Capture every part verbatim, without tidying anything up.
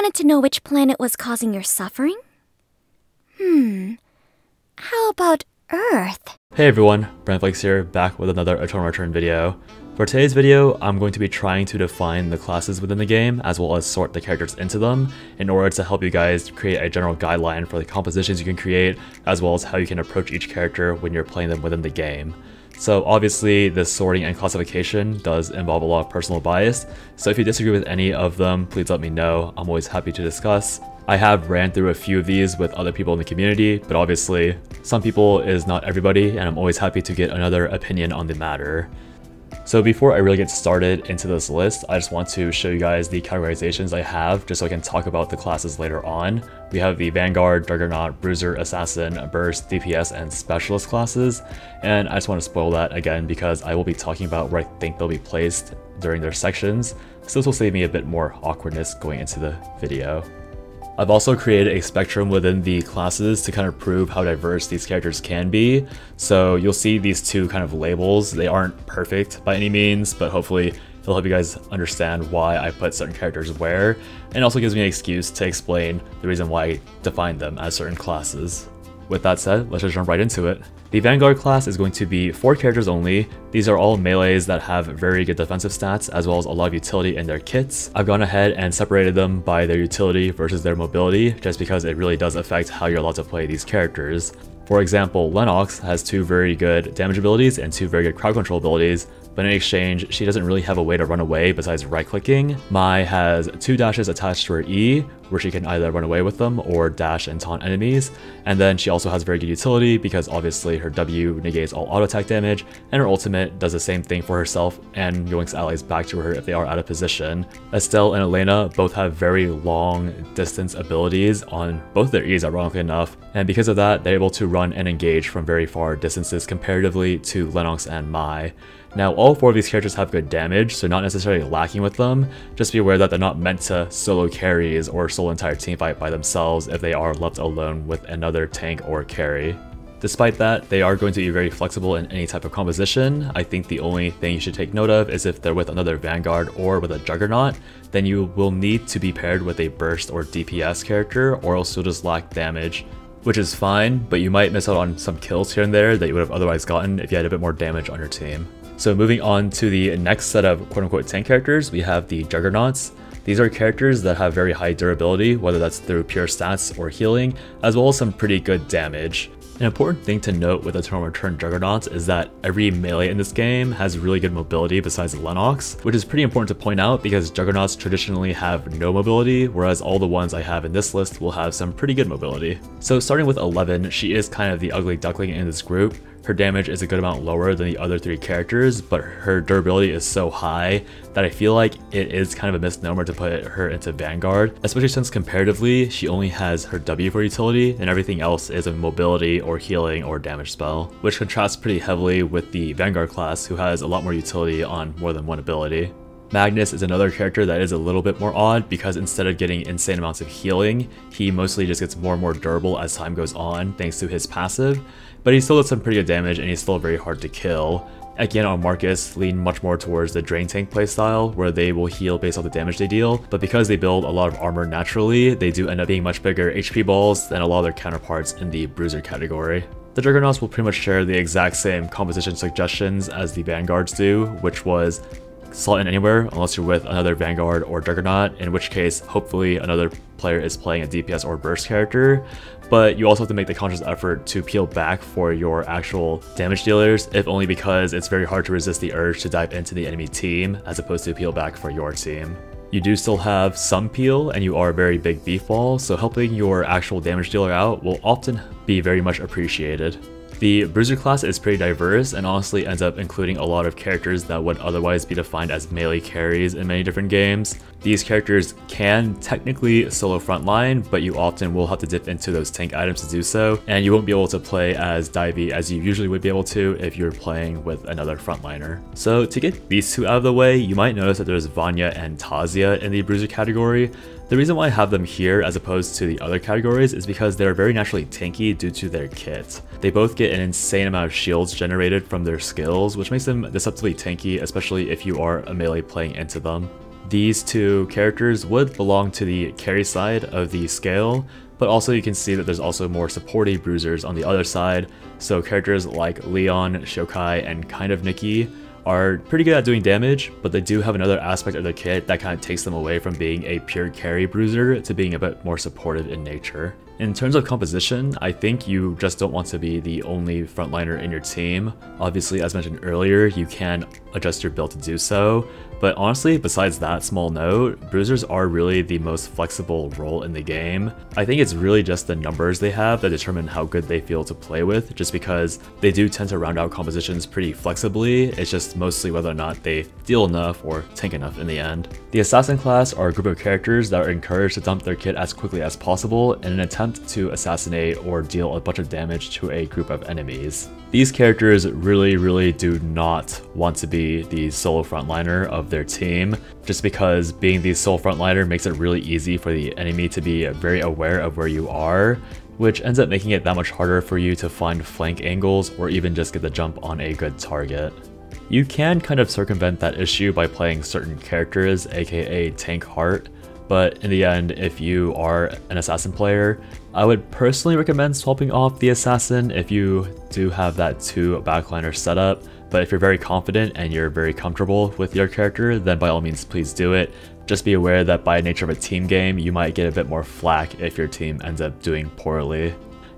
wanted to know which planet was causing your suffering? Hmm. How about Earth? Hey everyone, Brent Flakes here, back with another Eternal Return video. For today's video, I'm going to be trying to define the classes within the game, as well as sort the characters into them, in order to help you guys create a general guideline for the compositions you can create, as well as how you can approach each character when you're playing them within the game. So obviously, this sorting and classification does involve a lot of personal bias, so if you disagree with any of them, please let me know. I'm always happy to discuss. I have ran through a few of these with other people in the community, but obviously, some people is not everybody, and I'm always happy to get another opinion on the matter. So before I really get started into this list, I just want to show you guys the categorizations I have just so I can talk about the classes later on. We have the Vanguard, Juggernaut, Bruiser, Assassin, Burst, D P S, and Specialist classes. And I just want to spoil that again because I will be talking about where I think they'll be placed during their sections, so this will save me a bit more awkwardness going into the video. I've also created a spectrum within the classes to kind of prove how diverse these characters can be. So you'll see these two kind of labels. They aren't perfect by any means, but hopefully it'll help you guys understand why I put certain characters where, and also gives me an excuse to explain the reason why I define them as certain classes. With that said, let's just jump right into it. The Vanguard class is going to be four characters only. These are all melees that have very good defensive stats as well as a lot of utility in their kits. I've gone ahead and separated them by their utility versus their mobility just because it really does affect how you're allowed to play these characters. For example, Lenox has two very good damage abilities and two very good crowd control abilities, but in exchange, she doesn't really have a way to run away besides right-clicking. Mai has two dashes attached to her E, where she can either run away with them or dash and taunt enemies, and then she also has very good utility because obviously her W negates all auto-attack damage, and her ultimate does the same thing for herself and yoinks allies back to her if they are out of position. Estelle and Elena both have very long distance abilities on both their E's, ironically enough, and because of that, they're able to run and engage from very far distances comparatively to Lenox and Mai. Now, all four of these characters have good damage, so not necessarily lacking with them. Just be aware that they're not meant to solo carries or solo entire teamfight by themselves if they are left alone with another tank or carry. Despite that, they are going to be very flexible in any type of composition. I think the only thing you should take note of is if they're with another Vanguard or with a Juggernaut, then you will need to be paired with a Burst or D P S character, or else you'll just lack damage, which is fine, but you might miss out on some kills here and there that you would have otherwise gotten if you had a bit more damage on your team. So moving on to the next set of quote-unquote tank characters, we have the Juggernauts. These are characters that have very high durability, whether that's through pure stats or healing, as well as some pretty good damage. An important thing to note with Eternal Return Juggernauts is that every melee in this game has really good mobility besides Lenox, which is pretty important to point out because Juggernauts traditionally have no mobility, whereas all the ones I have in this list will have some pretty good mobility. So starting with Eleven, she is kind of the ugly duckling in this group. Her damage is a good amount lower than the other three characters, but her durability is so high that I feel like it is kind of a misnomer to put her into Vanguard, especially since comparatively she only has her W for utility and everything else is a mobility or healing or damage spell, which contrasts pretty heavily with the Vanguard class, who has a lot more utility on more than one ability. Magnus is another character that is a little bit more odd because instead of getting insane amounts of healing, he mostly just gets more and more durable as time goes on thanks to his passive, but he still does some pretty good damage and he's still very hard to kill. Again, on Marcus, lean much more towards the drain tank playstyle, where they will heal based off the damage they deal, but because they build a lot of armor naturally, they do end up being much bigger H P balls than a lot of their counterparts in the Bruiser category. The Juggernauts will pretty much share the exact same composition suggestions as the Vanguards do, which was slot in anywhere unless you're with another Vanguard or Juggernaut, in which case hopefully another player is playing a D P S or Burst character, but you also have to make the conscious effort to peel back for your actual damage dealers, if only because it's very hard to resist the urge to dive into the enemy team as opposed to peel back for your team. You do still have some peel and you are a very big beef ball, so helping your actual damage dealer out will often be very much appreciated. The Bruiser class is pretty diverse and honestly ends up including a lot of characters that would otherwise be defined as melee carries in many different games. These characters can technically solo frontline, but you often will have to dip into those tank items to do so, and you won't be able to play as divey as you usually would be able to if you're playing with another frontliner. So to get these two out of the way, you might notice that there's Vanya and Tazia in the Bruiser category. The reason why I have them here as opposed to the other categories is because they are very naturally tanky due to their kit. They both get an insane amount of shields generated from their skills, which makes them deceptively tanky, especially if you are a melee playing into them. These two characters would belong to the carry side of the scale, but also you can see that there's also more supportive bruisers on the other side, so characters like Leon, Shokai, and kind of Nikki are pretty good at doing damage, but they do have another aspect of their kit that kind of takes them away from being a pure carry bruiser to being a bit more supportive in nature. In terms of composition, I think you just don't want to be the only frontliner in your team. Obviously, as mentioned earlier, you can adjust your build to do so, but honestly, besides that small note, bruisers are really the most flexible role in the game. I think it's really just the numbers they have that determine how good they feel to play with, just because they do tend to round out compositions pretty flexibly. It's just mostly whether or not they deal enough or tank enough in the end. The Assassin class are a group of characters that are encouraged to dump their kit as quickly as possible in an attempt to assassinate or deal a bunch of damage to a group of enemies. These characters really, really do not want to be the solo frontliner of their team, just because being the sole frontliner makes it really easy for the enemy to be very aware of where you are, which ends up making it that much harder for you to find flank angles or even just get the jump on a good target. You can kind of circumvent that issue by playing certain characters, aka Tank Heart, but in the end, if you are an Assassin player, I would personally recommend swapping off the Assassin if you do have that two backliner setup. But if you're very confident and you're very comfortable with your character, then by all means, please do it. Just be aware that by nature of a team game, you might get a bit more flack if your team ends up doing poorly.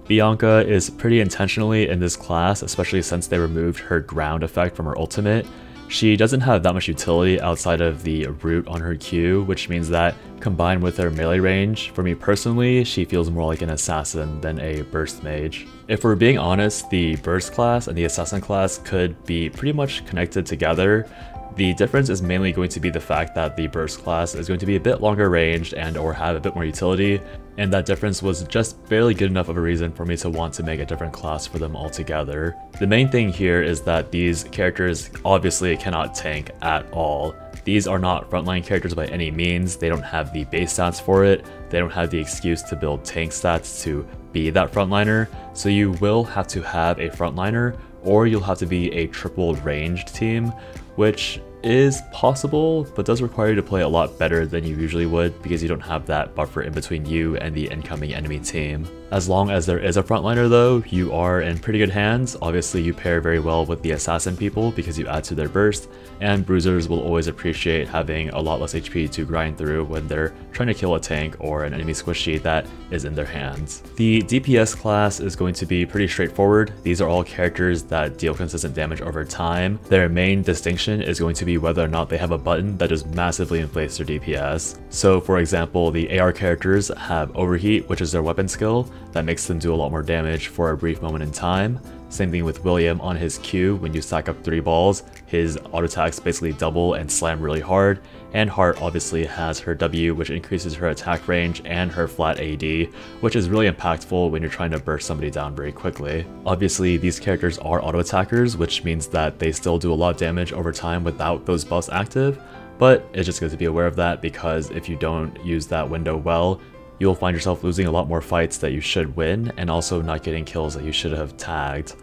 Bianca is pretty intentionally in this class, especially since they removed her ground effect from her ultimate. She doesn't have that much utility outside of the root on her Q, which means that combined with her melee range, for me personally, she feels more like an assassin than a burst mage. If we're being honest, the burst class and the assassin class could be pretty much connected together. The difference is mainly going to be the fact that the burst class is going to be a bit longer ranged and or have a bit more utility, and that difference was just barely good enough of a reason for me to want to make a different class for them altogether. The main thing here is that these characters obviously cannot tank at all. These are not frontline characters by any means. They don't have the base stats for it, they don't have the excuse to build tank stats to be that frontliner, so you will have to have a frontliner or you'll have to be a triple ranged team, which is possible, but does require you to play a lot better than you usually would because you don't have that buffer in between you and the incoming enemy team. As long as there is a frontliner though, you are in pretty good hands. Obviously you pair very well with the assassin people because you add to their burst, and bruisers will always appreciate having a lot less H P to grind through when they're trying to kill a tank or an enemy squishy that is in their hands. The D P S class is going to be pretty straightforward. These are all characters that deal consistent damage over time. Their main distinction is going to be whether or not they have a button that just massively inflates their D P S. So for example, the A R characters have Overheat, which is their weapon skill that makes them do a lot more damage for a brief moment in time. Same thing with William on his Q. When you stack up three balls, his auto attacks basically double and slam really hard. And Heart obviously has her W, which increases her attack range and her flat A D, which is really impactful when you're trying to burst somebody down very quickly. Obviously, these characters are auto attackers, which means that they still do a lot of damage over time without those buffs active, but it's just good to be aware of that because if you don't use that window well, you'll find yourself losing a lot more fights that you should win and also not getting kills that you should have tagged.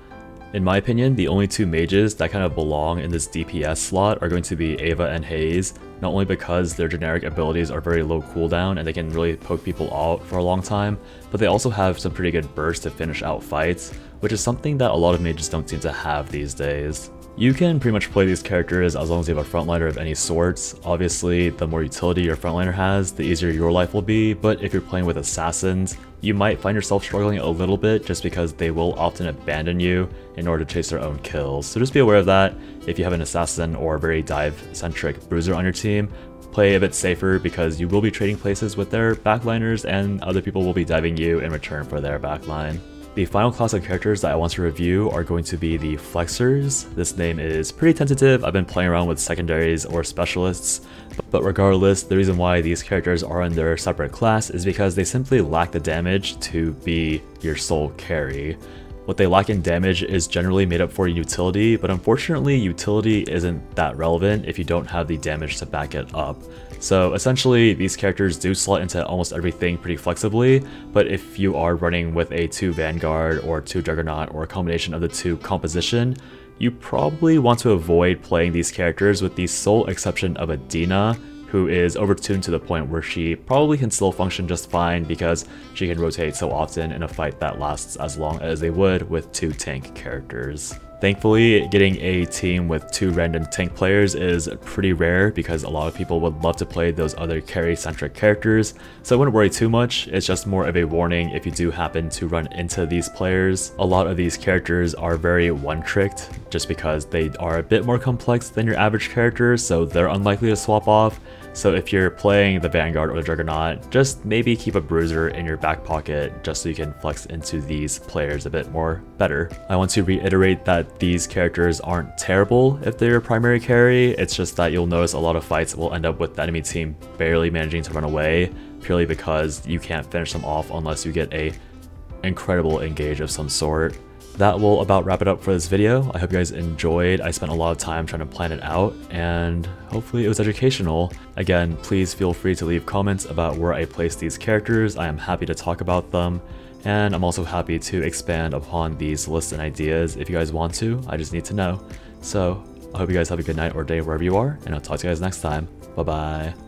In my opinion, the only two mages that kind of belong in this D P S slot are going to be Ava and Haze, not only because their generic abilities are very low cooldown and they can really poke people out for a long time, but they also have some pretty good bursts to finish out fights, which is something that a lot of mages don't seem to have these days. You can pretty much play these characters as long as you have a frontliner of any sorts. Obviously, the more utility your frontliner has, the easier your life will be, but if you're playing with assassins, you might find yourself struggling a little bit just because they will often abandon you in order to chase their own kills. So just be aware of that. If you have an assassin or very dive-centric bruiser on your team, play a bit safer because you will be trading places with their backliners and other people will be diving you in return for their backline. The final class of characters that I want to review are going to be the Flexers. This name is pretty tentative. I've been playing around with secondaries or specialists, but regardless, the reason why these characters are in their separate class is because they simply lack the damage to be your sole carry. What they lack in damage is generally made up for in utility, but unfortunately utility isn't that relevant if you don't have the damage to back it up. So essentially these characters do slot into almost everything pretty flexibly, but if you are running with a two Vanguard or two Juggernaut or a combination of the two composition, you probably want to avoid playing these characters with the sole exception of Adina, who is overtuned to the point where she probably can still function just fine because she can rotate so often in a fight that lasts as long as they would with two tank characters. Thankfully, getting a team with two random tank players is pretty rare because a lot of people would love to play those other carry-centric characters, so I wouldn't worry too much. It's just more of a warning if you do happen to run into these players. A lot of these characters are very one-tricked just because they are a bit more complex than your average character, so they're unlikely to swap off. So if you're playing the Vanguard or the Juggernaut, just maybe keep a Bruiser in your back pocket just so you can flex into these players a bit more better. I want to reiterate that these characters aren't terrible if they're your primary carry, it's just that you'll notice a lot of fights will end up with the enemy team barely managing to run away, purely because you can't finish them off unless you get a incredible engage of some sort. That will about wrap it up for this video. I hope you guys enjoyed. I spent a lot of time trying to plan it out and hopefully it was educational. Again, please feel free to leave comments about where I place these characters. I am happy to talk about them and I'm also happy to expand upon these lists and ideas if you guys want to. I just need to know. So I hope you guys have a good night or day wherever you are and I'll talk to you guys next time. Bye bye.